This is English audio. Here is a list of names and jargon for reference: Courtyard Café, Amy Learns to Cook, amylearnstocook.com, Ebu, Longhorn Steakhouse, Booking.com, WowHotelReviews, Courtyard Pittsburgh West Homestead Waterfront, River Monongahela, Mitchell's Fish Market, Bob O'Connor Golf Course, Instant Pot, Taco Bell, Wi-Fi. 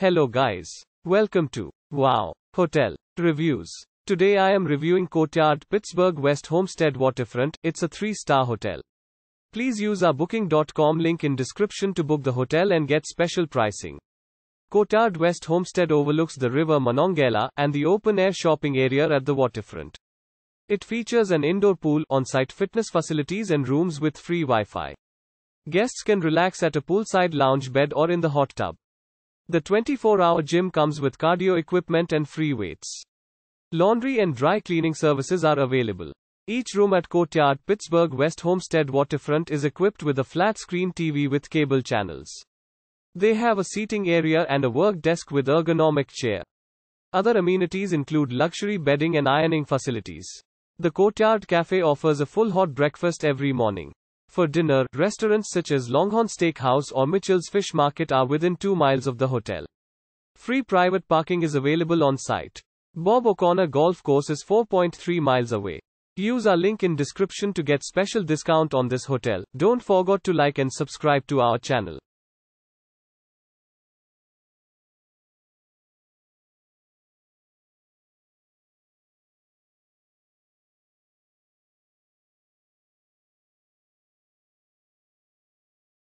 Hello guys. Welcome to Wow Hotel Reviews. Today I am reviewing Courtyard Pittsburgh West Homestead Waterfront. It's a 3-star hotel. Please use our booking.com link in description to book the hotel and get special pricing. Courtyard West Homestead overlooks the River Monongahela and the open-air shopping area at the waterfront. It features an indoor pool, on-site fitness facilities and rooms with free Wi-Fi. Guests can relax at a poolside lounge bed or in the hot tub. The 24-hour gym comes with cardio equipment and free weights. Laundry and dry cleaning services are available. Each room at Courtyard Pittsburgh West Homestead Waterfront is equipped with a flat-screen TV with cable channels. They have a seating area and a work desk with ergonomic chair. Other amenities include luxury bedding and ironing facilities. The Courtyard Cafe offers a full hot breakfast every morning. For dinner, restaurants such as Longhorn Steakhouse or Mitchell's Fish Market are within 2 miles of the hotel. Free private parking is available on site. Bob O'Connor Golf Course is 4.3 miles away. Use our link in description to get special discount on this hotel. Don't forget to like and subscribe to our channel.